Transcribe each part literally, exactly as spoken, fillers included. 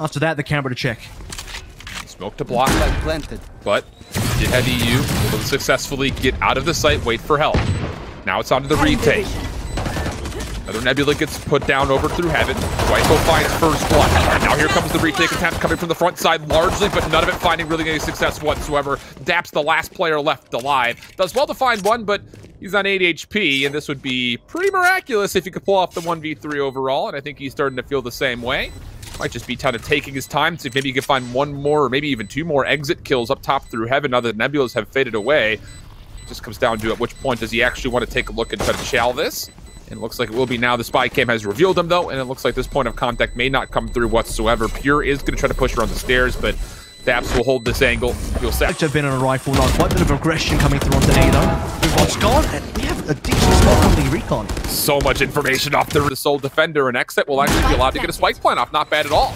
After that, the camera to check. Smoke to block that planted. But did head E U, able to successfully get out of the site, wait for help. Now it's on to the retake. Another Nebula gets put down over through Heaven. Thwifo finds first blood. And now here comes the retake attempt coming from the front side largely, but none of it finding really any success whatsoever. Daps, the last player left alive, does well to find one, but he's on eight H P, and this would be pretty miraculous if he could pull off the one v three overall, and I think he's starting to feel the same way. Might just be kind of taking his time, see if maybe he could find one more, or maybe even two more exit kills up top through Heaven now that Nebulas have faded away. Just comes down to at which point does he actually want to take a look and try to chow this? And it looks like it will be now. The spy cam has revealed him, though, and it looks like this point of contact may not come through whatsoever. Pure is going to try to push around the stairs, but Daps will hold this angle. He'll set. I've been on a rifle now. Quite a bit of aggression coming through onto A, though. Rewatch gone, and we have a decent spot on the recon. So much information off there. The sole defender and X SET will actually be allowed to get a spike plan off. Not bad at all.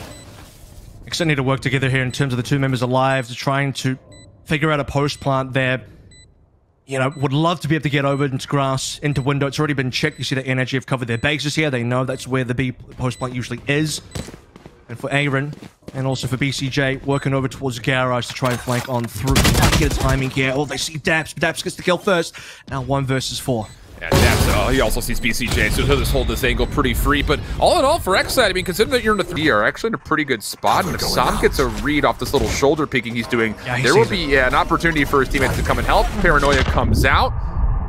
X SET need to work together here in terms of the two members alive, to trying to figure out a post plant there. You know, would love to be able to get over into grass, into window. It's already been checked. You see that N R G have covered their bases here. They know that's where the B post plant usually is. And for Ayrin, and also for B C J, working over towards Garage to try and flank on through. Get a timing here. Oh, they see Daps. Daps gets the kill first. Now one versus four. Yeah, Daps, oh, he also sees B C J, so he'll just hold this angle pretty free. But all in all, for X SET, I mean, considering that you're in a three, you're actually in a pretty good spot. And if s zero m gets a read off this little shoulder peeking he's doing, yeah, he there will be yeah, an opportunity for his teammates to come and help. Paranoia comes out.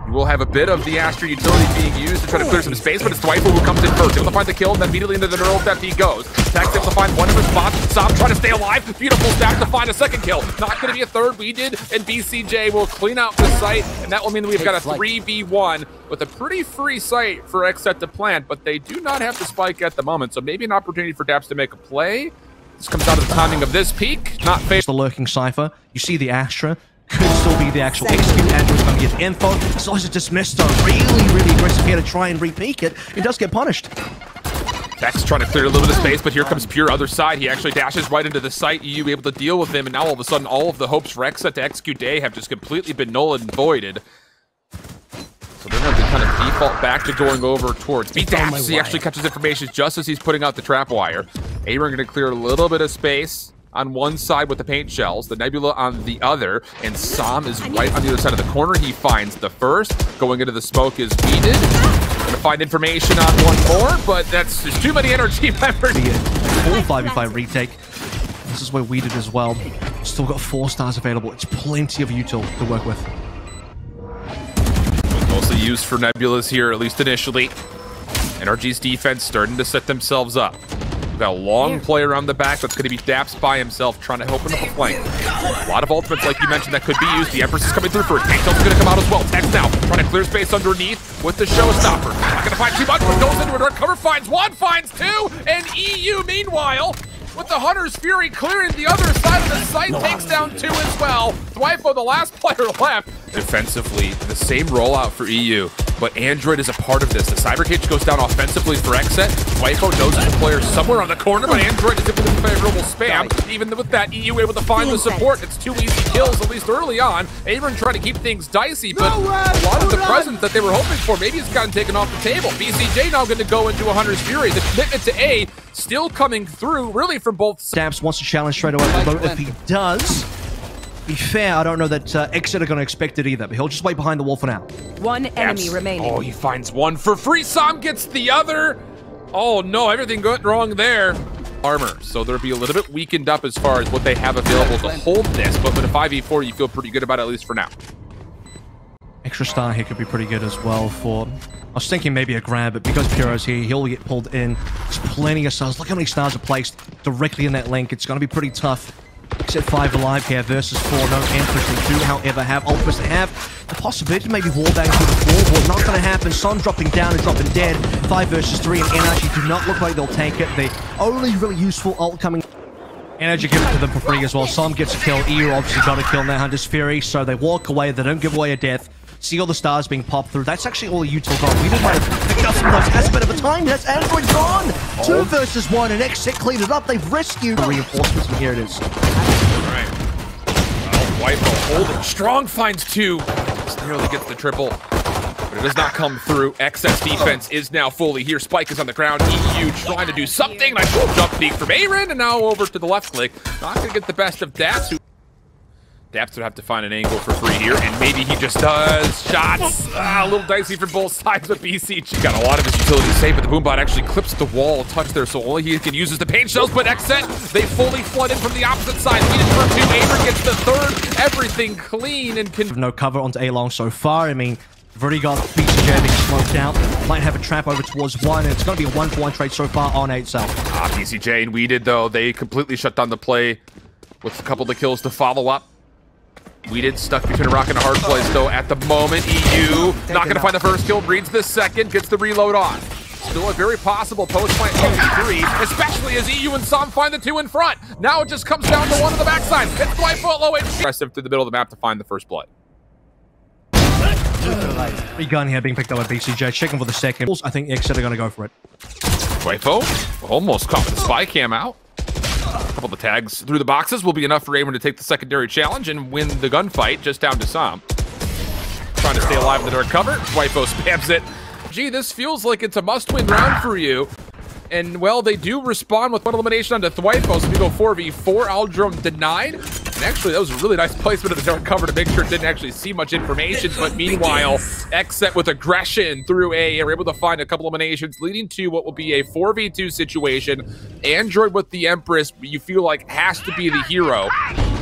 You will have a bit of the Astra utility being used to try to clear some space, but it's Thwifo who comes in first. Able to find the kill, and then immediately into the neural theft he goes. Tex able to find one of his spots. s zero m trying to stay alive. Beautiful stack to find a second kill. Not going to be a third. Weeded and B C J will clean out the site, and that will mean that we've got a three v one with a pretty free site for X SET to plant, but they do not have the spike at the moment, so maybe an opportunity for Daps to make a play. This comes out of the timing of this peak. Not face the lurking cipher. You see the Astra. Could still be the actual execute. Andrew's going to get info. Slicer dismissed, though. Really, really aggressive here to try and re-peak it. It does get punished. Tex trying to clear a little bit of space, but here comes Pure other side. He actually dashes right into the site. E U able to deal with him, and now all of a sudden, all of the hopes for X SET to execute A have just completely been null and voided. So they're going to kind of default back to going over towards Daps. He actually catches information just as he's putting out the trap wire. Ayrin going to clear a little bit of space on one side with the paint shells, the Nebula on the other, and s zero m is right on the other side of the corner. He finds the first. Going into the smoke is Weeded. Gonna find information on one more, but that's there's too many energy members. Full five v five retake. This is where Weeded as well. Still got four stars available. It's plenty of util to work with. Mostly used for Nebulas here, at least initially. N R G's defense starting to set themselves up. Got a long play around the back that's going to be Daps by himself trying to open up a flank. A lot of ultimates, like you mentioned, that could be used. The Empress is coming through first. Paint Shell's going to come out as well. Tex now trying to clear space underneath with the Showstopper. Not going to find too much, but goes into a direct cover, finds one, finds two, and E U, meanwhile, with the Hunter's Fury clearing the other side of the site, takes down two as well. Thwifo, the last player left. Defensively, the same rollout for E U, but Android is a part of this. The Cyber Cage goes down offensively for X SET. Thwifo knows the player somewhere on the corner, but Android is able to favorable spam. Even with that, E U able to find the support. It's two easy kills, at least early on. Ayrin trying to keep things dicey, but a lot of the presence that they were hoping for maybe has gotten taken off the table. B C J now going to go into a Hunter's Fury. The commitment to A still coming through, really, from both sides. Daps wants to challenge straight away, although if he does, be fair, I don't know that uh, X SET are going to expect it either, but he'll just wait behind the wall for now. One Daps. enemy remaining. Oh, he finds one for free. s zero m gets the other. Oh, no, everything went wrong there. Armor, so they'll be a little bit weakened up as far as what they have available to hold this, but with a five v four, you feel pretty good about it, at least for now. Extra star here could be pretty good as well for... I was thinking maybe a grab, but because Puro's here, he'll get pulled in. There's plenty of stars. Look how many stars are placed directly in that link. It's going to be pretty tough. Except five alive here versus four. No Empress. They do, however, have ultimates. They have the possibility to maybe wall bang through the floor, but not going to happen. s zero m dropping down and dropping dead. Five versus three, and N R G do not look like they'll tank it. The only really useful ult coming. N R G give it to them for free as well. s zero m gets a kill. E U obviously got a kill in their Hunter's Fury, so they walk away. They don't give away a death. See all the stars being popped through. That's actually all util got. We didn't want to pick up some of those. Has a bit of a time. That's Android gone. Oh. Two versus one, and X SET cleaned it up. They've rescued reinforcements, and here it is. All right. Well, Thwifo holding. Strong finds two. Just nearly gets the triple. But does not come through. X S defense is now fully here. Spike is on the ground. E U trying to do something. Nice jump peek from Ayrin, and now over to the left click. Not going to get the best of Daps. Daps would have to find an angle for free here, and maybe he just does. Shots, ah, a little dicey from both sides of B C J. Got a lot of his utilities saved, but the Boombot actually clips the wall touch there, so only he can use is the paint shells, but X S E T, they fully flood in from the opposite side. Weeded for two, Ayrin gets the third, everything clean and can- No cover onto A-Long so far. I mean, I've already got B C J being smoked out. Might have a trap over towards one, and it's going to be a one-for-one trade so far on eight cell. Ah, B C J and Weeded, though, they completely shut down the play with a couple of the kills to follow up. Weeded stuck between a rock and a hard place, though, at the moment. E U not going to find the first kill, reads the second, gets the reload on. Still a very possible post-plant two three, especially as E U and s zero m find the two in front. Now it just comes down to one on the backside. It's Thwifo low and impressive through the middle of the map to find the first blood. Free gun here being picked up by B C J, checking for the second. I think X S E T are going to go for it. Thwifo almost caught with the spy cam out. A couple of the tags through the boxes will be enough for Ayrin to take the secondary challenge and win the gunfight, just down to s zero m. Trying to stay alive in the dark cover. Thwifo spams it. Gee, this feels like it's a must-win round for you. And, well, they do respond with one elimination onto Thwifo, so we go four v four. Aldrum denied. And actually, that was a really nice placement of the dark cover to make sure it didn't actually see much information. But meanwhile, X S E T with aggression through A are able to find a couple eliminations, leading to what will be a four v two situation. Android with the Empress, you feel like, has to be the hero.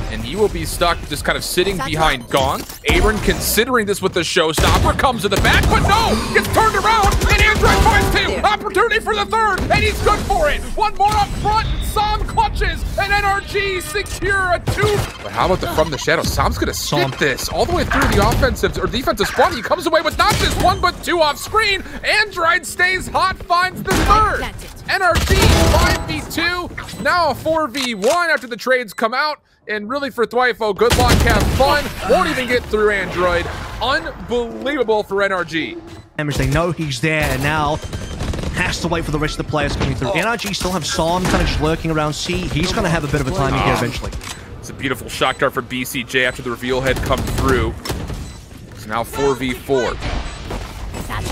And you will be stuck just kind of sitting behind Gong. Ayrin considering this with the showstopper, comes to the back, but no! Gets turned around, and Android finds two! Opportunity for the third, and he's good for it! One more up front, s zero m clutches, and N R G secure a two! But how about the from the shadow? s zom's gonna stick this all the way through the offensive, or defensive spawn. He comes away with not just one, but two off screen! Android stays hot, finds the third! N R G, five v two, now a four v one after the trades come out. And really for Thwifo, good luck, have fun. Won't even get through Android. Unbelievable for N R G. Damage, they know he's there, and now has to wait for the rest of the players coming through. Oh. N R G still have s zom kind of lurking around C. He's going to have a bit of a time ah. here eventually. It's a beautiful shock dart for B C J after the reveal had come through. It's now four v four.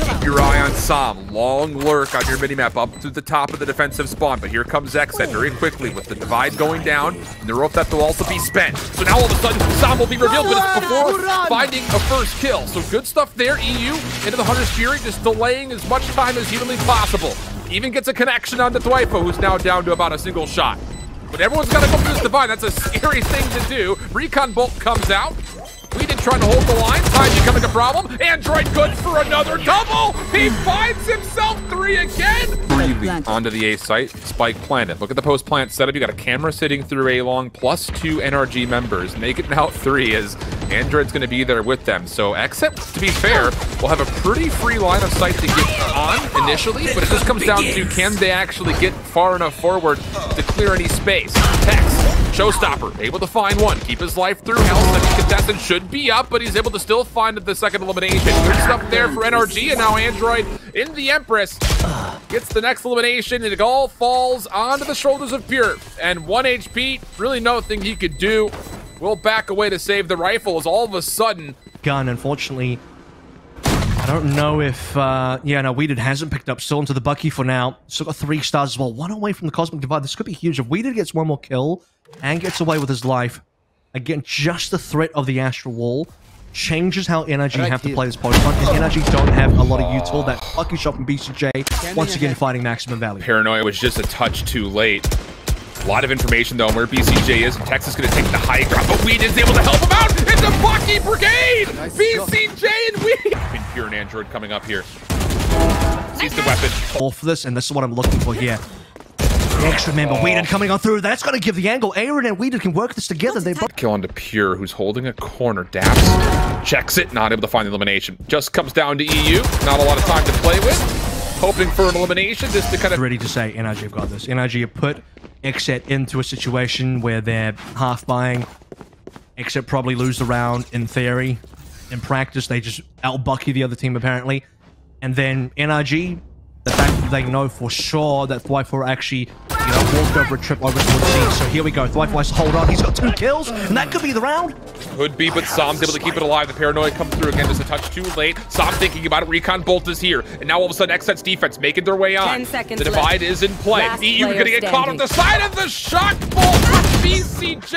Keep your eye on s zom. Long lurk on your minimap up to the top of the defensive spawn. But here comes X S E T very quickly with the divide going down. And the rope that will also be spent. So now all of a sudden, s zom will be revealed, but it's before finding a first kill. So good stuff there. E U into the Hunter's Fury, just delaying as much time as humanly possible. Even gets a connection onto Thwifo, who's now down to about a single shot. But everyone's got to go through this divide. That's a scary thing to do. Recon Bolt comes out. Weeded trying to hold the line. Time becoming a problem. Android good for another double. He finds himself three again. Really onto the A site. Spike planted. Look at the post plant setup. You got a camera sitting through A long plus two N R G members. Make it now three as Android's going to be there with them. So X S E T, to be fair, will have a pretty free line of sight to get on initially. But it just comes down to can they actually get far enough forward to clear any space. Tex. Showstopper, able to find one, keep his life through hell. Second contestant should be up, but he's able to still find the second elimination. Good stuff there for N R G, and now Android in the Empress gets the next elimination, and it all falls onto the shoulders of Pure. And one H P, really nothing he could do. Will back away to save the rifle as all of a sudden... Gun, unfortunately, I don't know if... Uh, yeah, no, Weeded hasn't picked up, still into the Bucky for now. Still got three stars as well, one away from the Cosmic Divide. This could be huge. If Weeded gets one more kill... and gets away with his life. Again, just the threat of the Astral Wall changes how N R G have to play this Pokemon, and N R G don't have a lot of util. That lucky shot from B C J, once again finding maximum value. Paranoia was just a touch too late. A lot of information, though, on where B C J is. Tex is going to take the high ground, but Weeded's able to help him out! It's a Bucky Brigade! Nice B C J and Weeded! Pure and Android coming up here. Seize the weapon. All for this, and this is what I'm looking for here. Next, remember, oh. Weeded coming on through. That's going to give the angle. Ayrin and Weeded can work this together. They both kill onto Pure, who's holding a corner. Daps checks it, not able to find the elimination. Just comes down to E U. Not a lot of time to play with. Hoping for an elimination just to kind of... Ready to say, N R G have got this. N R G have put X S E T into a situation where they're half-buying. X S E T probably lose the round in theory. In practice, they just out-bucky the other team, apparently. And then N R G... the fact that they know for sure that Thwifo actually, you know, walked over a trip over towards C. So here we go. Thwifo has to hold on. He's got two kills, and that could be the round. could be, but s o m able to keep it alive. The paranoia comes through again, just a touch too late. s o m thinking about it. Recon bolt is here, and now all of a sudden XSET's defense making their way on. Ten seconds the divide left. Is in play. Last E U going to get standing. Caught on the side of the shock bolt. B C J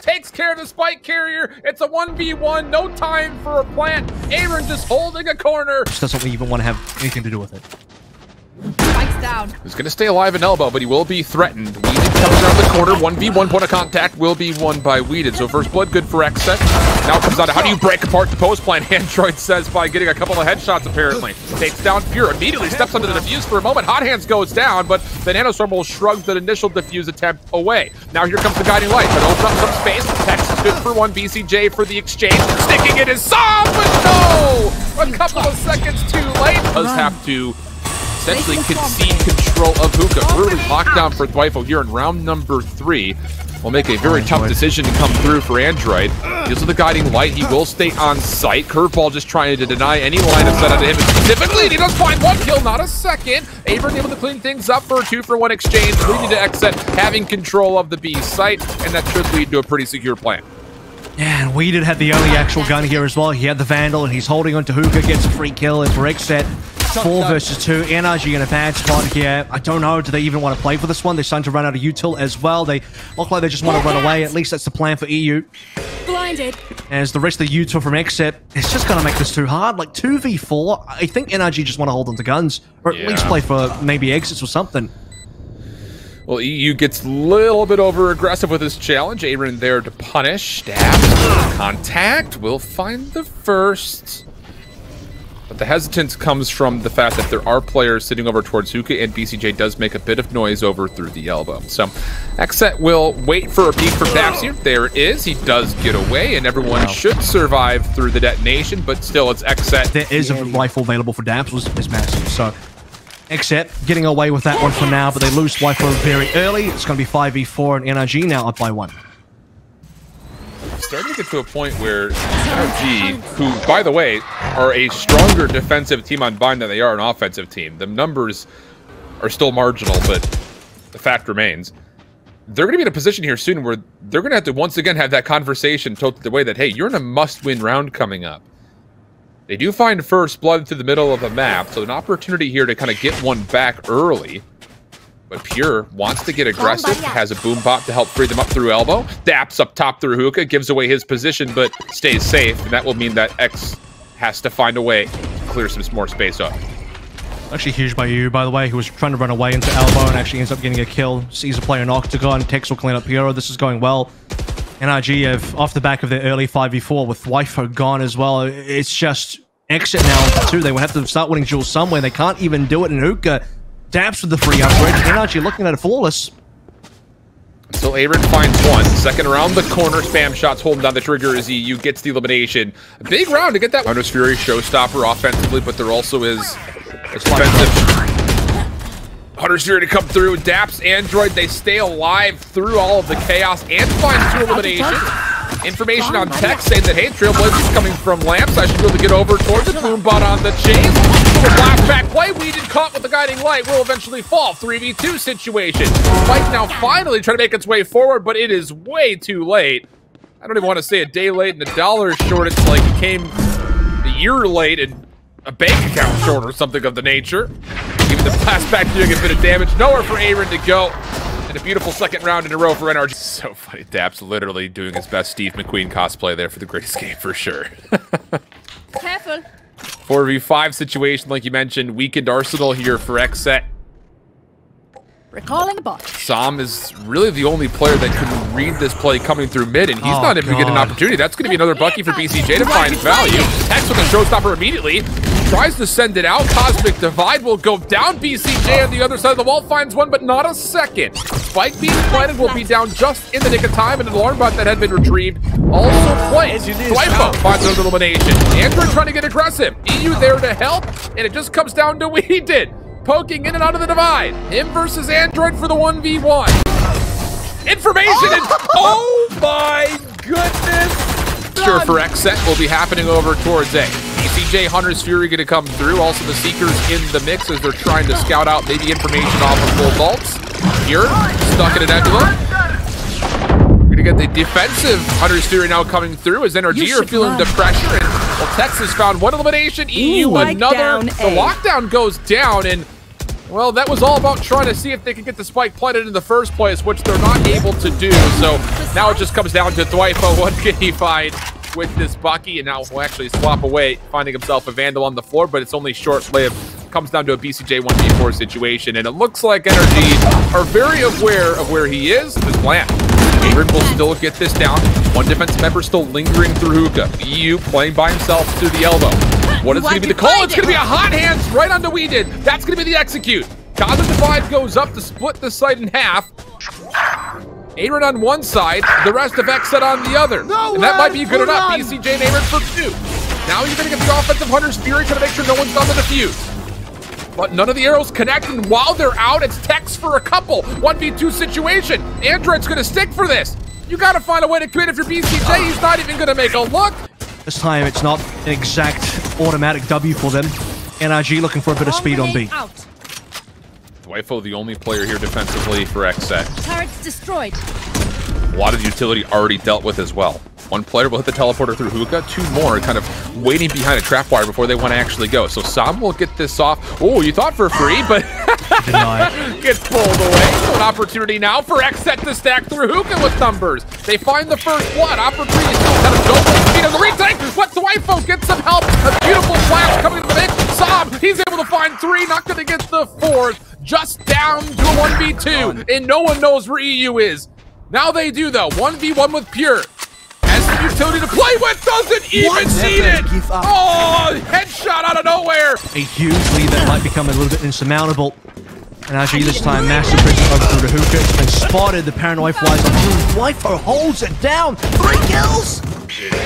takes care of the spike carrier. It's a one v one. No time for a plant. Ayrin just holding a corner. She doesn't even want to have anything to do with it. Spike's down. He's going to stay alive in elbow, but he will be threatened. Weeded comes around the corner. one v one, point of contact will be won by Weeded. So first blood good for X S E T. Now it comes out, how do you break apart the post plant? Android says by getting a couple of headshots, apparently. Takes down Pure, immediately steps under the defuse for a moment. Hot Hands goes down, but the Nano s o m will shrug the initial defuse attempt away. Now here comes the guiding light, but opens up some space. Tex is good for one, B C J for the exchange. Sticking it is s o m, but no! A couple of seconds too late. Does have to essentially concede control of Hookah. Brutally locked down for Thwifo here in round number three. Will make a very tough decision to come through for Android. Gives him the guiding light. He will stay on sight. Curveball just trying to deny any line of sight out of him. Specifically, and he does find one kill, not a second. Ayrin able to clean things up for a two-for-one exchange, leading to X S E T having control of the B site, and that should lead to a pretty secure plan. Yeah, and Weeded had the only actual gun here as well. He had the Vandal, and he's holding on to Hookah, gets a free kill, and for X S E T, Four versus two. N R G in a bad spot here. I don't know. Do they even want to play for this one? They're starting to run out of util as well. They look like they just want to run away. At least that's the plan for E U. Blinded. As the rest of the util from X S E T, it's just going to make this too hard. Like two v four, I think N R G just want to hold on to guns. Or at yeah. least play for maybe exits or something. Well, E U gets a little bit over-aggressive with his challenge. Ayrin there to punish. Daps. Contact. We'll find the first. But the hesitance comes from the fact that there are players sitting over towards Hookah, and B C J does make a bit of noise over through the elbow. So X S E T will wait for a peek from Daps here. There it is. He does get away, and everyone wow. should survive through the detonation, but still it's X S E T. There is a rifle available for Daps, which is massive. So X S E T getting away with that one for now, but they lose Thwifo very early. It's going to be five v four, and N R G now up by one. Starting to get to a point where N R G, who, by the way, are a stronger defensive team on Bind than they are an offensive team. The numbers are still marginal, but the fact remains. They're going to be in a position here soon where they're going to have to once again have that conversation tilted the way that, hey, you're in a must-win round coming up. They do find first blood through the middle of the map, so an opportunity here to kind of get one back early. But Pure wants to get aggressive, has a boom bot to help free them up through elbow. Daps up top through Hookah, gives away his position, but stays safe. And that will mean that X has to find a way to clear some more space up. Actually huge by E U, by the way, who was trying to run away into elbow and actually ends up getting a kill. Sees a player in Octagon, Tex will clean up Pure. This is going well. N R G have off the back of their early five v four with Thwifo gone as well. It's just X S E T now too. They would have to start winning jewels somewhere. They can't even do it in Hookah. Daps with the free upgrade, N R G looking at it flawless. Until Ayrin finds one. Second around the corner, spam shots holding down the trigger as E U gets the elimination. A big round to get that one. Hunter's Fury, showstopper offensively, but there also is a defensive. Hunter's Fury to come through. Daps, Android, they stay alive through all of the chaos and find two eliminations. Information on Tex saying that, hey, Trailblazer's coming from Lamps. I should be able to get over towards the Boombot on the chase. The flashback play, Weeded caught with the guiding light, will eventually fall. three v two situation. Spike now finally trying to make its way forward, but it is way too late. I don't even want to say a day late and a dollar short. It's like it came a year late and a bank account short or something of the nature. Even the flashback doing a bit of damage. Nowhere for Ayrin to go. And a beautiful second round in a row for N R G. So funny. Daps literally doing his best Steve McQueen cosplay there for the Great Escape for sure. Careful. four v five situation, like you mentioned. Weakened arsenal here for X S E T. Recalling bot. s o m is really the only player that can read this play coming through mid, and he's oh, not even going to get an opportunity. That's going to be another Bucky for B C J to find value. Tex with a showstopper immediately. Tries to send it out. Cosmic Divide will go down. B C J on the other side of the wall finds one, but not a second. Spike being planted will be down just in the nick of time, and an alarm bot that had been retrieved also plays. Thwifo finds an elimination. Android trying to get aggressive. E U there to help, and it just comes down to Weeded. Poking in and out of the divide. Him versus Android for the one v one. Information is... Oh my goodness! Sure for X S E T will be happening over towards A. B C J, Hunter's Fury going to come through. Also, the Seekers in the mix as they're trying to scout out maybe information off of full vaults. Here, stuck in an envelope. We're going Gonna get the defensive Hunter's Fury now coming through as N R G are feeling run. the pressure. And well, Tex has found one elimination, E U Ooh, another. The A. lockdown goes down, and well, that was all about trying to see if they could get the spike planted in the first place, which they're not able to do. So now it just comes down to Thwifo. What can he find with this Bucky? And now he'll actually swap away, finding himself a Vandal on the floor, but it's only short-lived. Comes down to a B C J one v four situation, and it looks like N R G are very aware of where he is. This plant. Ayrin will still get this down. One defense member still lingering through Hookah. E U playing by himself through the elbow. What is going to be the call? It's going to be a hot hands right onto Weeded. That's going to be the execute. Cosmic Divide goes up to split the site in half. Ayrin on one side, the rest of X SET on the other. No and that might be good enough. Run. B C J and Ayrin for two. Now you're going to get the offensive Hunter's Fury, trying to make sure no one's on the defuse. But none of the arrows connect, and while they're out, it's Tex for a couple. one v two situation. Android's gonna stick for this. You gotta find a way to commit if you're B C J. He's not even gonna make a look. This time, it's not an exact automatic W for them. N R G looking for a bit of speed on B. Out. Thwifo, the only player here defensively for X SET. Turrets destroyed. A lot of utility already dealt with as well. One player will hit the teleporter through Hookah. Two more kind of waiting behind a trap wire before they want to actually go. So s zero m will get this off. Oh, you thought for free, but gets pulled away. So an opportunity now for X SET to stack through Hookah with numbers. They find the first blood. Opportunity still kind of goes with speed on the retake. But Thwifo gets some help. A beautiful flash coming to the mix. s zero m, he's able to find three. Not going to get the fourth. Just down to a one v two. And no one knows where E U is. Now they do, though. one v one with Pure. Utility to play with doesn't even see it. Oh, headshot out of nowhere. A huge lead that might become a little bit insurmountable. And actually this time, Master Prince over through the Hookah and spotted the Paranoid Flies on Thwifo holds it down. Three kills.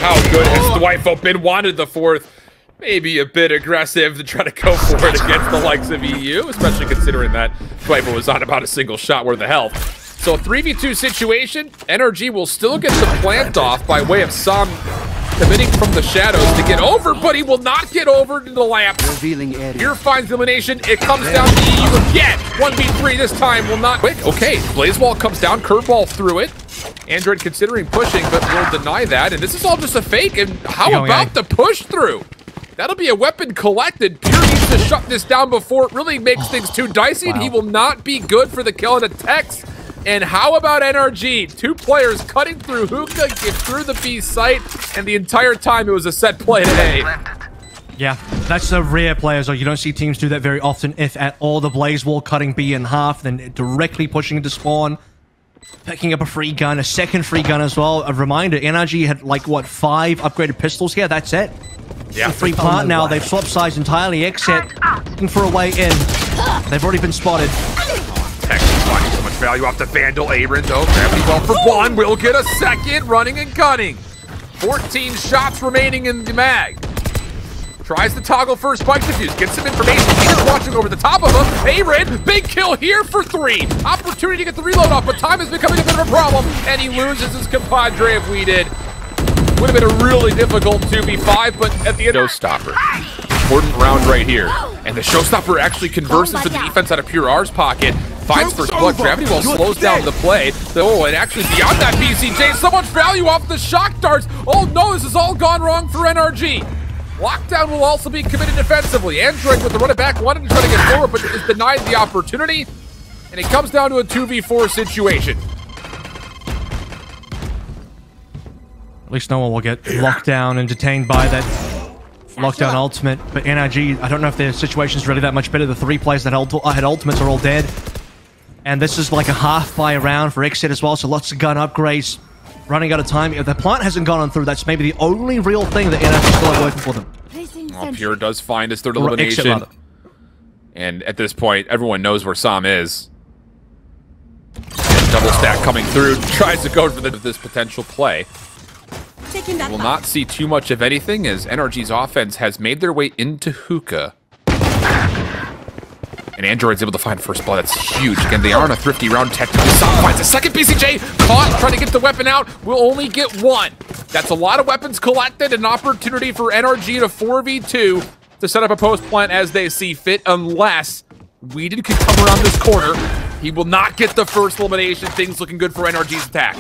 How good has Thwifo been? Wanted the fourth. Maybe a bit aggressive to try to go for it against the likes of E U, especially considering that Thwifo was on about a single shot worth of health. So three v two situation, N R G will still get the plant off by way of s zero m committing from the shadows to get over, but he will not get over to the lamp. Here finds elimination, it comes down to E U again. one v three this time will not quick. Okay, Blazewall comes down, curveball through it. Android considering pushing, but will deny that. And this is all just a fake, and how about the push through? That'll be a weapon collected. Pure needs to shut this down before it really makes things too dicey, and he will not be good for the kill and a Tex. And how about N R G? Two players cutting through Hookah, get through the B site, and the entire time it was a set play today. Yeah, that's a rare play as well. You don't see teams do that very often, if at all. The Blazewall cutting B in half, then directly pushing into spawn, picking up a free gun, a second free gun as well. A reminder, N R G had like, what, five upgraded pistols here? That's it. Yeah. The free part oh now, they've swapped sides entirely. X SET looking for a way in. They've already been spotted. Value off the Vandal. Ayrin, though, gravity well for one. We'll get a second, running and cutting. fourteen shots remaining in the mag. Tries to toggle for a spike defuse. Gets some information. He's watching over the top of him. Ayrin, big kill here for three. Opportunity to get the reload off, but time is becoming a bit of a problem, and he loses his compadre if we did. Would have been a really difficult two v five, but at the end... No stopper. Important round right here. And the Showstopper actually converses oh to the God. defense out of Pure R's pocket. Finds first blood. Gravity well slows dead. down the play. Oh, and actually beyond that, B C J, so much value off the shock darts. Oh no, this has all gone wrong for N R G. Lockdown will also be committed defensively. Android with the run it back, wanted to try to get forward, but is denied the opportunity. And it comes down to a two v four situation. At least no one will get locked down and detained by that Lockdown ultimate, but N R G, I don't know if their situation's really that much better. The three players that had ultimates are all dead. And this is like a half-fire round for X SET as well, so lots of gun upgrades. Running out of time. If the plant hasn't gone on through, that's maybe the only real thing that N R G still have working for them. Well, Pure does find his third elimination. And at this point, everyone knows where s zero m is. Double stack coming through, tries to go for the, this potential play. We will not see too much of anything as N R G's offense has made their way into Hookah. And Android's able to find first blood. That's huge. Again, they are on a thrifty round technically. s zero m finds a second B C J. Caught, trying to get the weapon out. We'll only get one. That's a lot of weapons collected. An opportunity for N R G to four v two to set up a post plant as they see fit, unless Weeded can come around this corner. He will not get the first elimination. Things looking good for N R G's attack.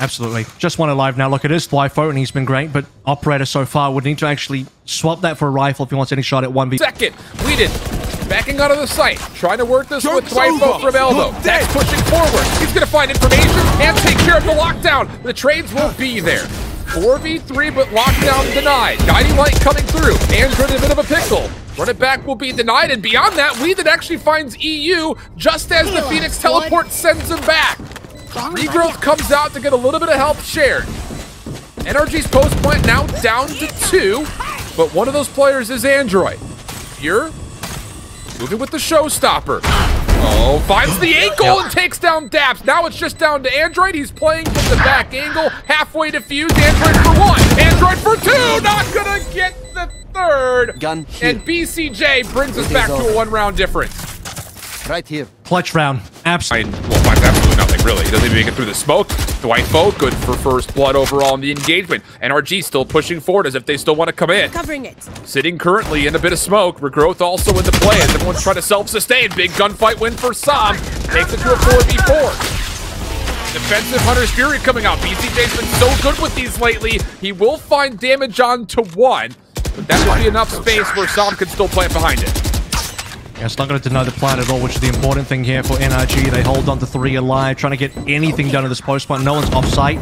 Absolutely. Just one alive now. Look, it is Thwifo, and he's been great, but Operator so far would need to actually swap that for a rifle if he wants any shot at one v. Second, Weeded, backing out of the site, trying to work this Joke's with Thwifo from Elbow. That's pushing forward. He's going to find information and take care of the lockdown. The trades will be there. four v three, but lockdown denied. Guiding light coming through. Android in a bit of a pickle. Run it back will be denied, and beyond that, Weeded actually finds E U just as the Phoenix teleport sends him back. Regrowth comes out to get a little bit of help shared. N R G's post plant now down to two, but one of those players is Android. Pure moving with the showstopper. Oh, finds the ankle and takes down Daps. Now it's just down to Android. He's playing from the back angle, halfway defused. Android for one, Android for two. Not gonna get the third. Gun here. And B C J brings us back to a one-round difference. Right here. Clutch round. Absolutely. Well, finds absolutely nothing, really. He doesn't even make it through the smoke. Thwifo, good for first blood overall in the engagement. N R G still pushing forward as if they still want to come in. Covering it. Sitting currently in a bit of smoke. Regrowth also in the play as everyone's trying to self-sustain. Big gunfight win for s zero m. Takes it to a four v four. Defensive Hunter's Fury coming out. B C J's been so good with these lately. He will find damage on to one, but that would be enough space where s zero m can still plant behind it. Yeah, it's not going to deny the plan at all, which is the important thing here for N R G. They hold on to three alive, trying to get anything done at this post point. No one's off-site.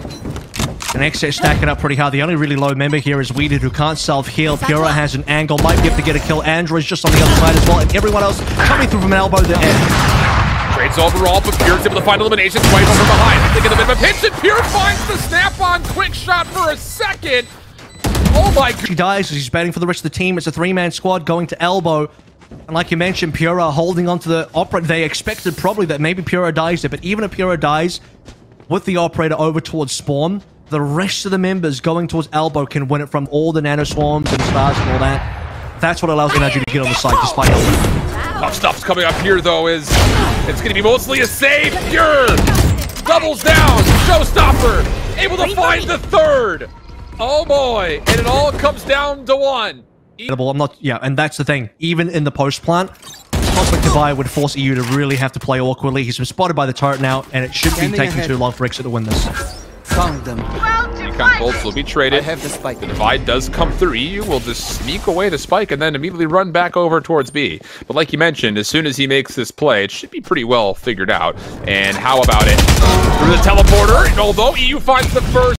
And X S E T stacking up pretty hard. The only really low member here is Weeded, who can't self-heal. Pura has an angle, might be able to get a kill. Android's just on the other side as well, and everyone else coming through from an elbow to end. Trades overall, but Pure's able to find elimination. Twice from behind. They get a bit of a pinch, and Pure finds the snap-on quick shot for a second. Oh my god. He dies as he's batting for the rest of the team. It's a three-man squad going to elbow. And like you mentioned, Pura holding on to the operator. They expected probably that maybe Pura dies there, but even if Pura dies with the operator over towards spawn, the rest of the members going towards elbow can win it from all the nanoswarms and stars and all that. That's what allows N R G to get on the site despite elbow. Tough stuff's coming up here though is it's going to be mostly a save. Pure doubles down. Showstopper able to find the third. Oh boy, and it all comes down to one. I'm not, yeah, and that's the thing. Even in the post plant, conflict divide would force E U to really have to play awkwardly. He's been spotted by the turret now, and it should Standing be taking ahead. too long for X S E T to win this. Found them. Recon bolts will be traded. I have the spike. The divide does come through. E U will just sneak away the spike and then immediately run back over towards B. But like you mentioned, as soon as he makes this play, it should be pretty well figured out. And how about it? Through the teleporter, and although E U finds the first.